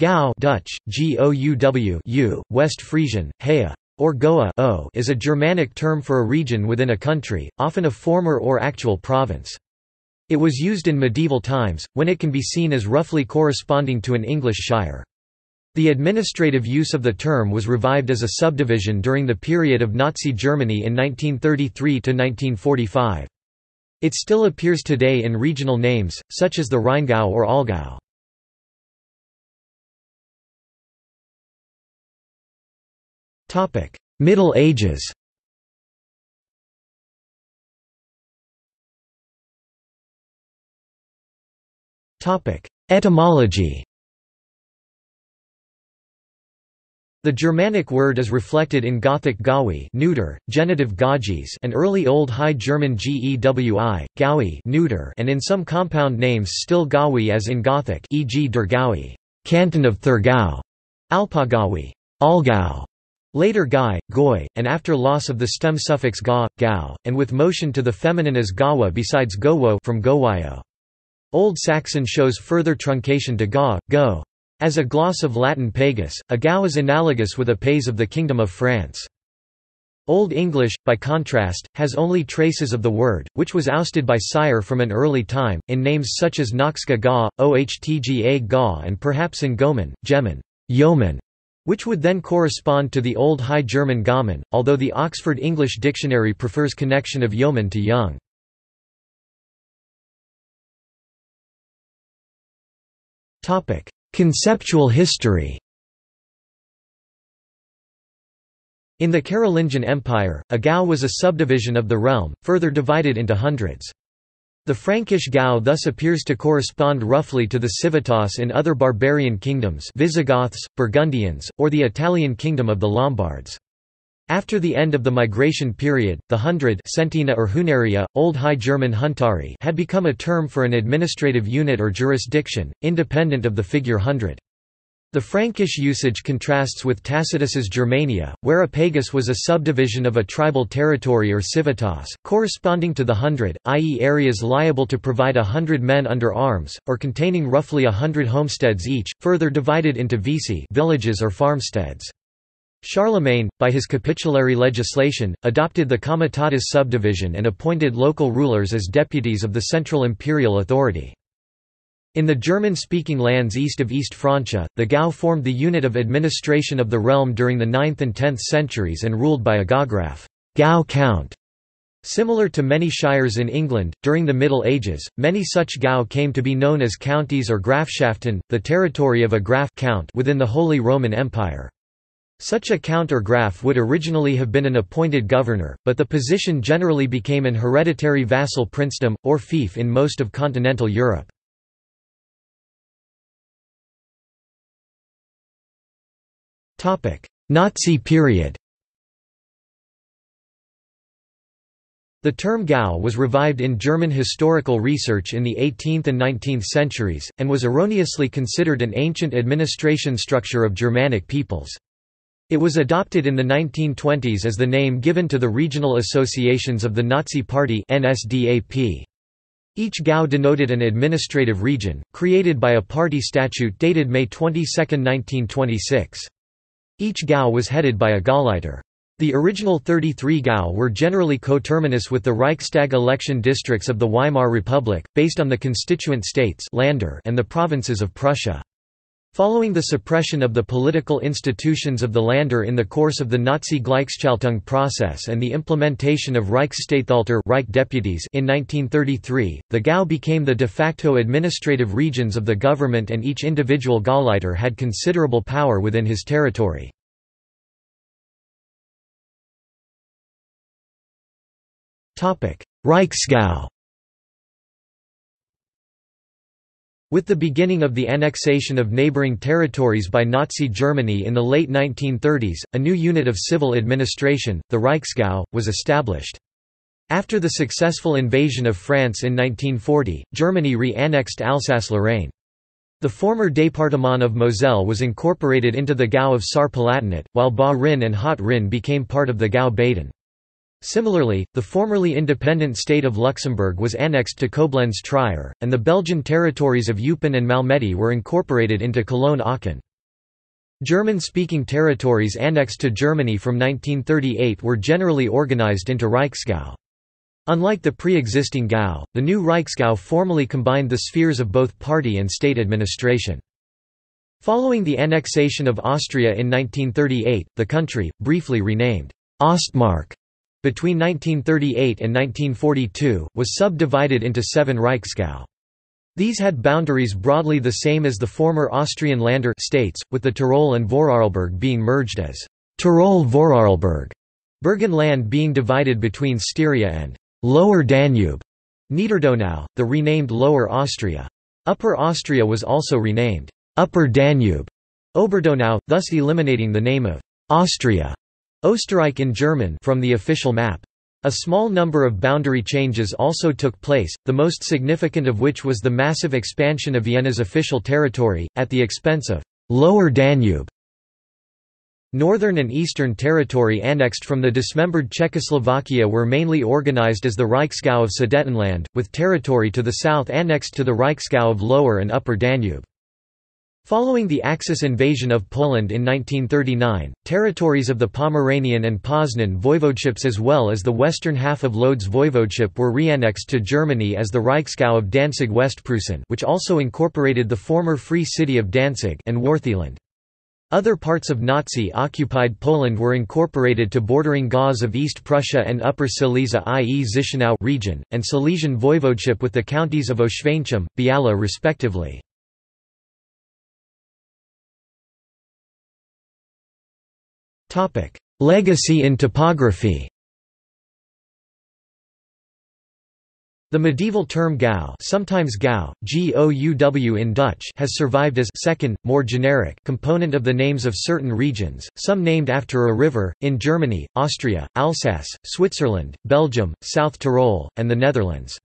Gau (Dutch: G-O-U-W-U, West Frisian: Haya, or Goa) is a Germanic term for a region within a country, often a former or actual province. It was used in medieval times, when it can be seen as roughly corresponding to an English shire. The administrative use of the term was revived as a subdivision during the period of Nazi Germany in 1933 to 1945. It still appears today in regional names, such as the Rheingau or Allgäu. Middle Ages. Etymology. The Germanic word is reflected in Gothic gawi, neuter, genitive gauges, and early Old High German gewi, gawi, neuter, and in some compound names still gawi as in Gothic, e.g. Dergawi, Canton of Thurgau, Alpagawi, Allgäu. Later Gai, Goy, and after loss of the stem suffix ga, gau, and with motion to the feminine as gawa besides gowo from gowayo. Old Saxon shows further truncation to ga, go. As a gloss of Latin pagus, a gau is analogous with a pays of the Kingdom of France. Old English, by contrast, has only traces of the word, which was ousted by sire from an early time, in names such as Noxga ga, Ohtga ga and perhaps in Goman, Geman, Yeoman, which would then correspond to the Old High German gamen, although the Oxford English Dictionary prefers connection of yeoman to young. Conceptual history. In the Carolingian Empire, a gau was a subdivision of the realm, further divided into hundreds. The Frankish Gau thus appears to correspond roughly to the civitas in other barbarian kingdoms, Visigoths, Burgundians, or the Italian kingdom of the Lombards. After the end of the migration period, the hundred centina or hunaria, Old High German huntari, had become a term for an administrative unit or jurisdiction, independent of the figure hundred. The Frankish usage contrasts with Tacitus's Germania, where a pagus was a subdivision of a tribal territory or civitas, corresponding to the hundred, i.e. areas liable to provide 100 men under arms, or containing roughly 100 homesteads each, further divided into vici villages or farmsteads. Charlemagne, by his capitulary legislation, adopted the comitatus subdivision and appointed local rulers as deputies of the central imperial authority. In the German-speaking lands east of East Francia, the Gau formed the unit of administration of the realm during the 9th and 10th centuries and ruled by a Gaugraf, Gau count. Similar to many shires in England, during the Middle Ages, many such Gau came to be known as counties or Grafschaften, the territory of a Graf count within the Holy Roman Empire. Such a count or Graf would originally have been an appointed governor, but the position generally became an hereditary vassal princedom, or fief in most of continental Europe. Nazi period. The term Gau was revived in German historical research in the 18th and 19th centuries, and was erroneously considered an ancient administration structure of Germanic peoples. It was adopted in the 1920s as the name given to the regional associations of the Nazi Party (NSDAP). Each Gau denoted an administrative region, created by a party statute dated May 22, 1926. Each Gau was headed by a Gauleiter. The original 33 Gau were generally coterminous with the Reichstag election districts of the Weimar Republic, based on the constituent states and the provinces of Prussia. Following the suppression of the political institutions of the Länder in the course of the Nazi Gleichschaltung process and the implementation of Reichsstatthalter Reich deputies in 1933, the Gau became the de facto administrative regions of the government, and each individual Gauleiter had considerable power within his territory. Reichsgau. With the beginning of the annexation of neighboring territories by Nazi Germany in the late 1930s, a new unit of civil administration, the Reichsgau, was established. After the successful invasion of France in 1940, Germany re-annexed Alsace-Lorraine. The former département of Moselle was incorporated into the Gau of Saar-Palatinate, while Bas-Rhin and Haut-Rhin became part of the Gau Baden. Similarly, the formerly independent state of Luxembourg was annexed to Koblenz-Trier, and the Belgian territories of Eupen and Malmedy were incorporated into Cologne-Aachen. German-speaking territories annexed to Germany from 1938 were generally organized into Reichsgau. Unlike the pre-existing Gau, the new Reichsgau formally combined the spheres of both party and state administration. Following the annexation of Austria in 1938, the country, briefly renamed Ostmark between 1938 and 1942, was subdivided into 7 Reichsgau. These had boundaries broadly the same as the former Austrian Länder states, with the Tyrol and Vorarlberg being merged as Tyrol-Vorarlberg, Burgenland being divided between Styria and Lower Danube, Niederdonau, the renamed Lower Austria. Upper Austria was also renamed Upper Danube, Oberdonau, thus eliminating the name of Austria, Österreich in German, from the official map. A small number of boundary changes also took place, the most significant of which was the massive expansion of Vienna's official territory, at the expense of Lower Danube. Northern and Eastern territory annexed from the dismembered Czechoslovakia were mainly organized as the Reichsgau of Sudetenland, with territory to the south annexed to the Reichsgau of Lower and Upper Danube. Following the Axis invasion of Poland in 1939, territories of the Pomeranian and Poznan voivodeships as well as the western half of Lodz voivodeship were reannexed to Germany as the Reichsgau of Danzig-West Prussia, which also incorporated the former Free City of Danzig and Wartheland. Other parts of Nazi-occupied Poland were incorporated to bordering Gauz of East Prussia and Upper Silesia i.e. Zichenau region, and Silesian voivodeship with the counties of Oświęcim, Biala respectively. Legacy in topography. The medieval term Gau, sometimes Gau, G-O-U-W in Dutch, has survived as second, more generic component of the names of certain regions, some named after a river, in Germany, Austria, Alsace, Switzerland, Belgium, South Tyrol, and the Netherlands.